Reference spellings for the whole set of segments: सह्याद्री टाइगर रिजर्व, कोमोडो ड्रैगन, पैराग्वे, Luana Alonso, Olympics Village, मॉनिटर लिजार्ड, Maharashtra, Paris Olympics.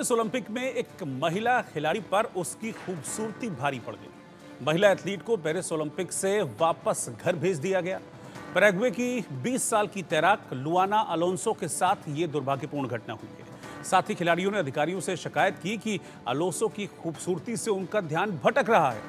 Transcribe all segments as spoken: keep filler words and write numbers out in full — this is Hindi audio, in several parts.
इस ओलंपिक में एक महिला खिलाड़ी पर उसकी खूबसूरती भारी पड़ गई। महिला एथलीट को पेरिस ओलंपिक से वापस घर भेज दिया गया। पैराग्वे की बीस साल की तैराक लुआना अलोंसो के साथ ये दुर्भाग्यपूर्ण घटना हुई है। साथ ही खिलाड़ियों ने अधिकारियों से शिकायत की कि अलोंसो की खूबसूरती से उनका ध्यान भटक रहा है।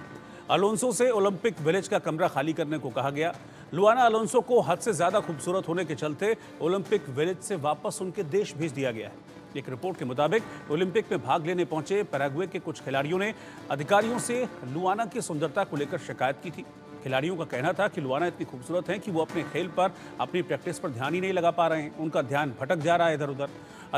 अलोंसो से ओलंपिक विलेज का कमरा खाली करने को कहा गया। लुआना अलोंसो को हद से ज्यादा खूबसूरत होने के चलते ओलंपिक विलेज से वापस उनके देश भेज दिया गया है। एक रिपोर्ट के मुताबिक ओलंपिक में भाग लेने पहुंचे पैराग्वे के कुछ खिलाड़ियों ने अधिकारियों से लुआना की सुंदरता को लेकर शिकायत की थी। खिलाड़ियों का कहना था कि लुआना इतनी खूबसूरत हैं कि वो अपने खेल पर, अपनी प्रैक्टिस पर ध्यान ही नहीं लगा पा रहे हैं, उनका ध्यान भटक जा रहा है इधर उधर।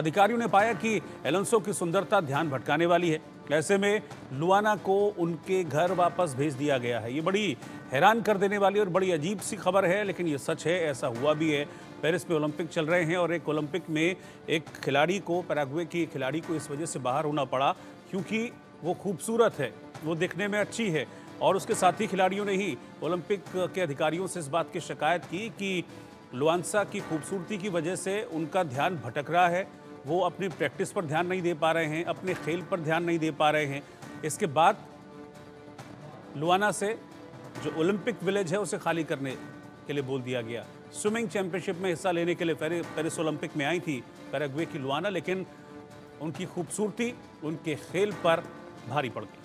अधिकारियों ने पाया कि अलोंसो की सुंदरता ध्यान भटकाने वाली है। ऐसे में लुआना को उनके घर वापस भेज दिया गया है। ये बड़ी हैरान कर देने वाली और बड़ी अजीब सी खबर है, लेकिन ये सच है, ऐसा हुआ भी है। पेरिस में ओलंपिक चल रहे हैं और एक ओलंपिक में एक खिलाड़ी को, पैराग्वे की खिलाड़ी को इस वजह से बाहर होना पड़ा क्योंकि वो खूबसूरत है, वो दिखने में अच्छी है। और उसके साथ ही खिलाड़ियों ने ही ओलंपिक के अधिकारियों से इस बात की शिकायत की कि लुआना की खूबसूरती की वजह से उनका ध्यान भटक रहा है, वो अपनी प्रैक्टिस पर ध्यान नहीं दे पा रहे हैं, अपने खेल पर ध्यान नहीं दे पा रहे हैं। इसके बाद लुआना से जो ओलंपिक विलेज है उसे खाली करने के लिए बोल दिया गया। स्विमिंग चैंपियनशिप में हिस्सा लेने के लिए पेरिस ओलंपिक में आई थी पैराग्वे की लुआना, लेकिन उनकी खूबसूरती उनके खेल पर भारी पड़ गई।